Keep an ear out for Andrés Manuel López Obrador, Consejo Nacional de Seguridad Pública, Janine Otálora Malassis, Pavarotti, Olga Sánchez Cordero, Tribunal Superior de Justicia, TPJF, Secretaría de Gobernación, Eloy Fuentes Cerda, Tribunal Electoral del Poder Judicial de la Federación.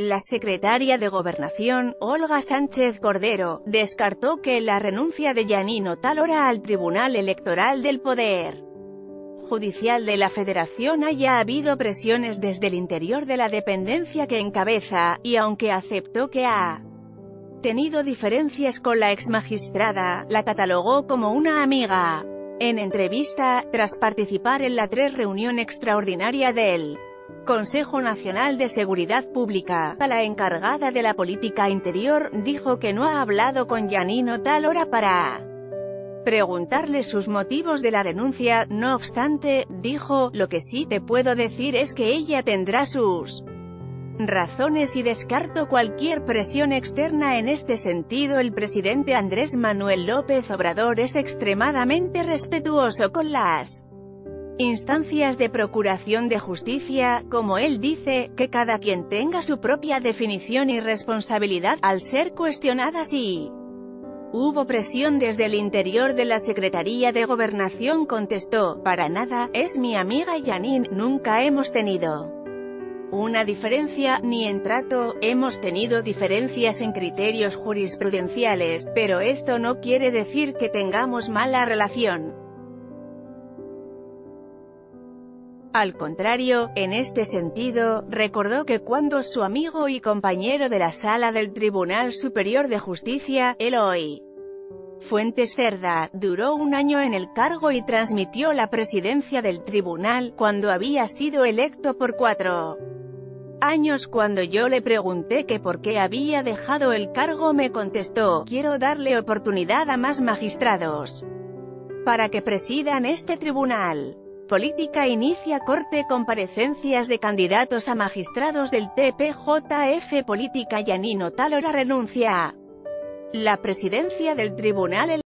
La secretaria de Gobernación, Olga Sánchez Cordero, descartó que la renuncia de Janine Otálora al Tribunal Electoral del Poder Judicial de la Federación haya habido presiones desde el interior de la dependencia que encabeza, y aunque aceptó que ha tenido diferencias con la exmagistrada, la catalogó como una amiga. En entrevista, tras participar en la 3ª reunión extraordinaria del Consejo Nacional de Seguridad Pública, la encargada de la política interior dijo que no ha hablado con Janine Otálora para preguntarle sus motivos de la renuncia. No obstante, dijo, lo que sí te puedo decir es que ella tendrá sus razones y descarto cualquier presión externa en este sentido. El presidente Andrés Manuel López Obrador es extremadamente respetuoso con las instancias de procuración de justicia, como él dice, que cada quien tenga su propia definición y responsabilidad. Al ser cuestionada si hubo presión desde el interior de la Secretaría de Gobernación, contestó, para nada, es mi amiga Janine, nunca hemos tenido una diferencia, ni en trato, hemos tenido diferencias en criterios jurisprudenciales, pero esto no quiere decir que tengamos mala relación. Al contrario, en este sentido, recordó que cuando su amigo y compañero de la sala del Tribunal Superior de Justicia, Eloy Fuentes Cerda, duró un año en el cargo y transmitió la presidencia del tribunal, cuando había sido electo por 4 años, cuando yo le pregunté que por qué había dejado el cargo, me contestó, quiero darle oportunidad a más magistrados para que presidan este tribunal. Política inicia corte comparecencias de candidatos a magistrados del TPJF. Política Janine Otálora renuncia la presidencia del Tribunal Electoral.